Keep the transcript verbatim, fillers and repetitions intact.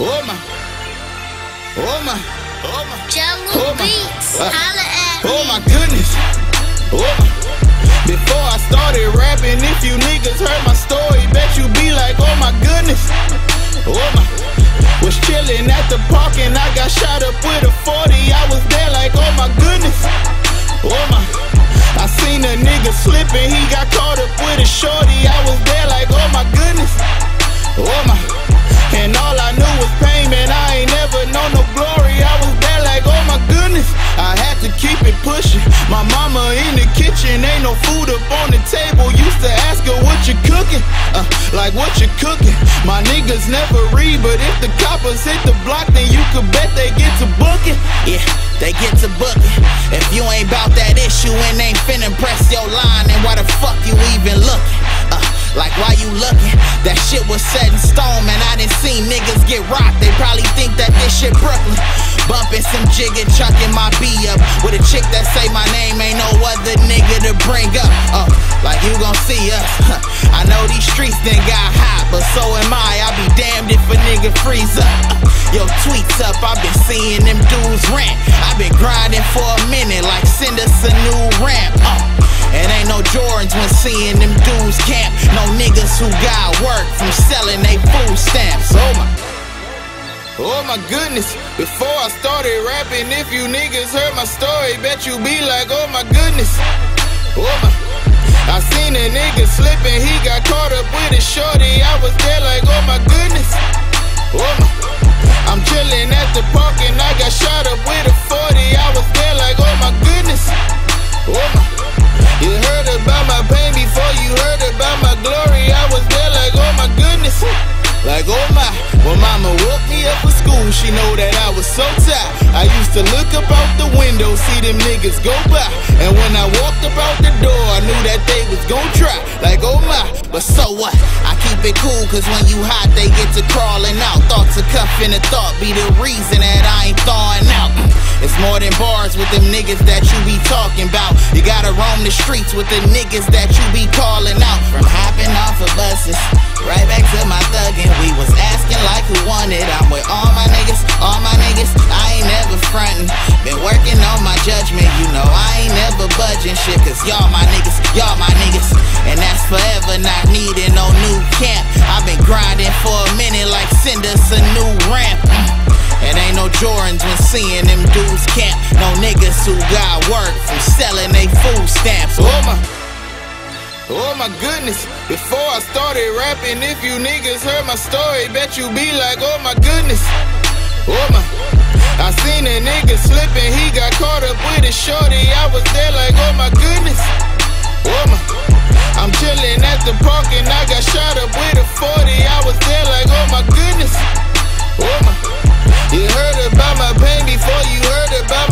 Oma, Oma, Oma, Jello Beats, holla at me. Oh my goodness, Oma. Before I started rapping, if you niggas heard my story, bet you be like, oh my goodness, Oma. Was chilling at the park and I got shot up with a forty. I was there like, oh my goodness, Oma. I seen a nigga slipping, he got caught up with a shorty. I was there like, oh my goodness, Oma. And all I knew was pain, man, I ain't never known no glory. I was there like, oh my goodness. I had to keep it pushing. My mama in the kitchen, ain't no food up on the table. Used to ask her what you cooking, uh, like what you cooking. My niggas never read, but if the coppers hit the block, then you could bet they get to booking. Yeah, they get to booking. If you ain't bout that issue and ain't finna press your line, then why the fuck you even looking? Uh, Like why you looking? That shit was set in stone, man. I done seen niggas get rocked. They probably think that this shit Brooklyn. Bumping some jig and chucking my B up with a chick that say my name, ain't no other nigga to bring up. Oh, like you gon' see us? Huh. I know these streets then got hot, but so am I. I'll be damned if a nigga freeze up. Uh, yo, tweets up. I've been seeing them dudes rant. I've been grinding for a minute, like send us a new ramp. Uh, It ain't no Jordans when seeing them dudes camp. No niggas who got work from selling they food stamps. Oh my, oh my goodness. Before I started rapping, if you niggas heard my story, bet you be like, oh my goodness, oh my. I seen a nigga slipping, he got caught up with a shorty. I was there like, oh my goodness, oh my. I'm chilling at the park and I got shot up with a forty. I was there like, oh my goodness, oh my. You heard about my pain before you heard about my glory. I was there like, oh my goodness, like oh my. When mama woke me up for school, she know that I was so tired. I used to look up out the window, see them niggas go by. And when I walked up out the door, I knew that they was gon' try. Like oh my, but so what? I keep it cool, cause when you hot, they get to crawling out. Thoughts of cuffing a thought be the reason that I ain't thawing out. It's more than bars with them niggas that you be talking about. You gotta roam the streets with the niggas that you be calling out. From hopping off of buses, right back to my thuggin'. We was asking like who won it. I'm with all my niggas, all my niggas. I ain't never frontin'. Been working on my judgment, you know I ain't never budging shit. Cause y'all my niggas, y'all my niggas. And that's forever, not needing no new camp. I've been grinding for a minute, like send us a new ramp. It ain't no Jordans when seeing them dudes camp. No niggas who got work from selling they food stamps. Oh my, oh my goodness. Before I started rapping, if you niggas heard my story, bet you be like, oh my goodness, oh my. I seen a nigga slipping, he got caught up with a shorty. I was there like, oh my goodness, oh my. I'm chilling at the park and I got shot up with a forty. I was there like, oh my goodness, oh my. You heard about my pain before you heard about